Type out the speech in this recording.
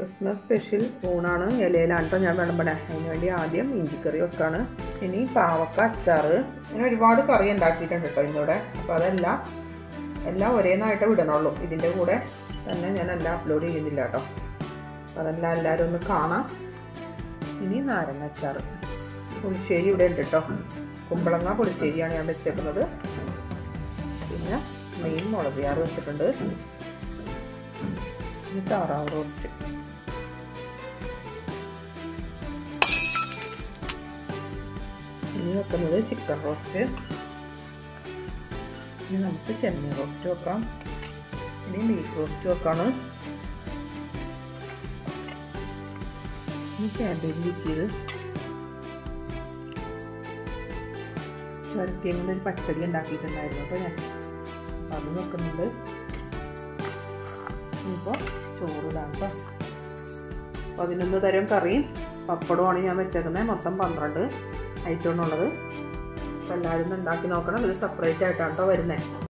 Christmas special ഊണാണ് ഇലയിലാണ് ട്ടോ ഞാൻ വിളമ്പണേ. അതിന് വേണ്ടി ആദ്യം ഇഞ്ചിക്കറി വെക്കാണ്. ഇനി പാവക്ക അച്ചാറ്. ഇങ്ങനെ ഒരുപാട് കറി ഉണ്ടാക്കിയിട്ടുണ്ട് കേട്ടോ ഇന്നിവിടെ. അപ്പോൾ എല്ലാം ഒരേന്നായിട്ട് വിടണുള്ളൂ. ഇതിൻ്റെ കൂടെ തന്നെ ഞാൻ എല്ലാം അപ്ലോഡ് ചെയ്യുന്നില്ല കേട്ടോ. അതെല്ലാം എല്ലാവരും ഒന്ന് കാണാം. ഇനി നാരങ്ങ അച്ചാറ്. പുളിശ്ശേരി ഇവിടെ ഉണ്ട് കേട്ടോ. കുമ്പളങ്ങ പുളിശ്ശേരിയാണ് ഞാൻ വെച്ചേക്കുന്നത്. പിന്നെ മെയിൻ മുളക് ചാറ് വെച്ചിട്ടുണ്ട്. ഇനി താറാവ് റോസ്റ്റ്. ഇനി വെക്കുന്നത് ചിക്കൻ റോസ്റ്റ്. ഇനി നമുക്ക് ചെമ്മീൻ റോസ്റ്റ് വെക്കാം. ഇനി ബീഫ് റോസ്റ്റ് വെക്കാണ്. ഇനി ക്യാബേജ് ചിക്കിയത് ചുരത്തിയെങ്കിലും ഒരു പച്ചടി ഉണ്ടാക്കിയിട്ടുണ്ടായിരുന്നു. അപ്പോൾ ഞാൻ അത് വെക്കുന്നുണ്ട്. ഇപ്പോൾ ചോറിടാം കേട്ടോ. 11 തരം കറിയും പപ്പടമാണ് ഞാൻ വെച്ചേക്കുന്നത്. മൊത്തം 12 ഐറ്റമാണുള്ളത്. അപ്പോൾ എല്ലാവരും ഉണ്ടാക്കി നോക്കണം. ഇത് സെപ്പറേറ്റ് ആയിട്ടാണ് കേട്ടോ വരുന്നത്.